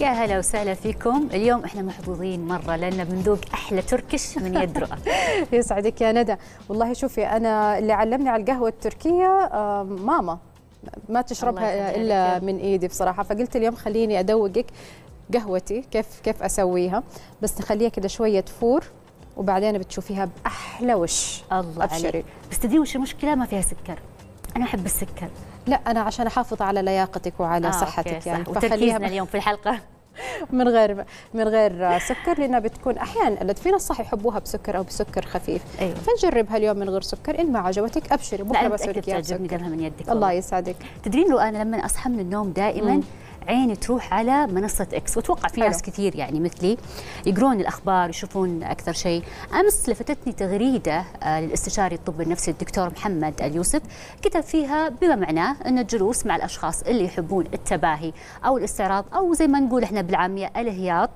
يا هلا وسهلا فيكم. اليوم احنا محظوظين مره لان بنذوق احلى تركيش من يد رؤى. يسعدك يا ندى. والله شوفي، انا اللي علمني على القهوه التركيه ماما، ما تشربها الا من ايدي بصراحه، فقلت اليوم خليني ادوقك قهوتي كيف اسويها، بس نخليها كده شويه تفور وبعدين بتشوفيها باحلى وش. الله عليك. بس تدري وش المشكله؟ ما فيها سكر، انا احب السكر. لا انا عشان احافظ على لياقتك وعلى صحتك يعني، وتركيزنا اليوم في الحلقه من غير سكر، لانها بتكون احيانا اللي فينا الصح يحبوها بسكر او بسكر خفيف. أيوة. فنجربها اليوم من غير سكر، ان ما عجبتك ابشري بكره بسوي لك اياها بسكر. تعجبني من يدك. الله يسعدك. تدرين لو انا لما اصحى من النوم دائما عيني تروح على منصه اكس، واتوقع في ناس كثير يعني مثلي يقرون الاخبار يشوفون اكثر شيء. امس لفتتني تغريده للاستشاري الطب النفسي الدكتور محمد اليوسف، كتب فيها بما معناه ان الجلوس مع الاشخاص اللي يحبون التباهي او الاستعراض او زي ما نقول احنا بالعاميه الهياط،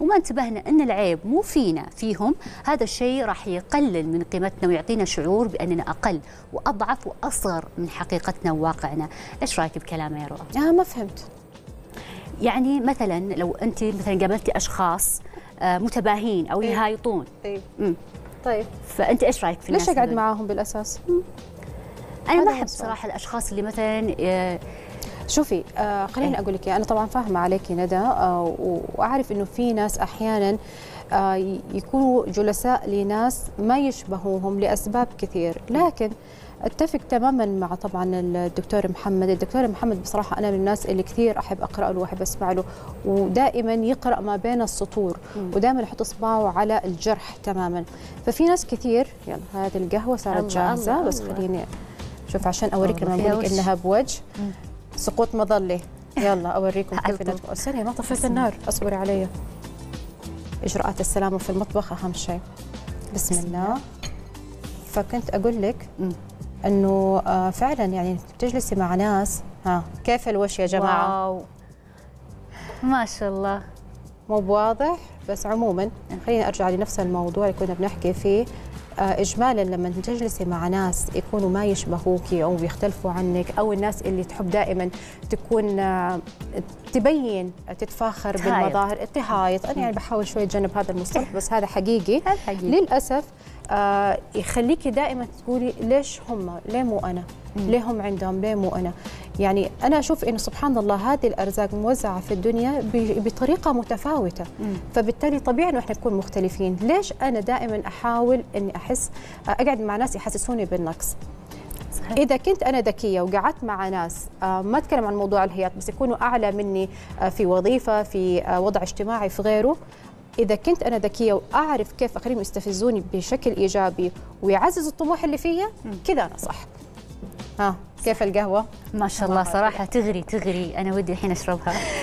وما انتبهنا ان العيب مو فينا فيهم، هذا الشيء راح يقلل من قيمتنا ويعطينا شعور باننا اقل واضعف واصغر من حقيقتنا وواقعنا. ايش رايك بكلامه يا رؤى؟ ما فهمت. يعني مثلا لو انت مثلا قابلتي اشخاص متباهين او يهايطون، طيب فانت ايش رايك في الناس؟ ليش اقعد معاهم بالاساس؟ انا ما احب صراحه الاشخاص اللي مثلا شوفي خليني اقول لك، انا طبعا فاهمه عليكي ندى، واعرف انه في ناس احيانا يكونوا جلساء لناس ما يشبهوهم لاسباب كثير، لكن اتفق تماما مع طبعا الدكتور محمد بصراحه، انا من الناس اللي كثير احب اقرا له واحب اسمع له، ودائما يقرا ما بين السطور ودائما يحط اصبعه على الجرح تماما. ففي ناس كثير، يلا هذه القهوه صارت جاهزه، بس خليني شوف عشان اوريك لما اقول لك انها بوجه سقوط مظله. يلا اوريكم كيف ما طفيت النار، اصبري علي. اجراءات السلامه في المطبخ اهم شيء. بسم الله. فكنت اقول لك انه فعلا يعني بتجلسي مع ناس، كيف الوش يا جماعه؟ واو ما شاء الله، مو بواضح. بس عموما خلينا ارجع لنفس الموضوع اللي كنا بنحكي فيه. اجمالا لما تجلسي مع ناس يكونوا ما يشبهوكي او يختلفوا عنك، او الناس اللي تحب دائما تكون تبين تتفاخر بالمظاهر، التهايط، انا يعني بحاول شوي اتجنب هذا المصطلح بس هذا حقيقي للاسف. يخليكي دائما تقولي ليش هم، ليه مو انا، ليه هم عندهم، ليه مو انا. يعني انا اشوف انه سبحان الله هذه الارزاق موزعه في الدنيا بطريقه متفاوته، فبالتالي طبيعي انه احنا نكون مختلفين. ليش انا دائما احاول اني احس اقعد مع ناس يحسسوني بالنقص؟ إذا كنت أنا ذكية وقعدت مع ناس ما أتكلم عن موضوع الهياط، بس يكونوا أعلى مني في وظيفة، في وضع اجتماعي، في غيره، إذا كنت أنا ذكية وأعرف كيف أخليهم يستفزوني بشكل إيجابي ويعزز الطموح اللي فيا، كذا أنا صح. كيف القهوة؟ ما شاء الله صراحة تغري تغري، أنا ودي الحين أشربها.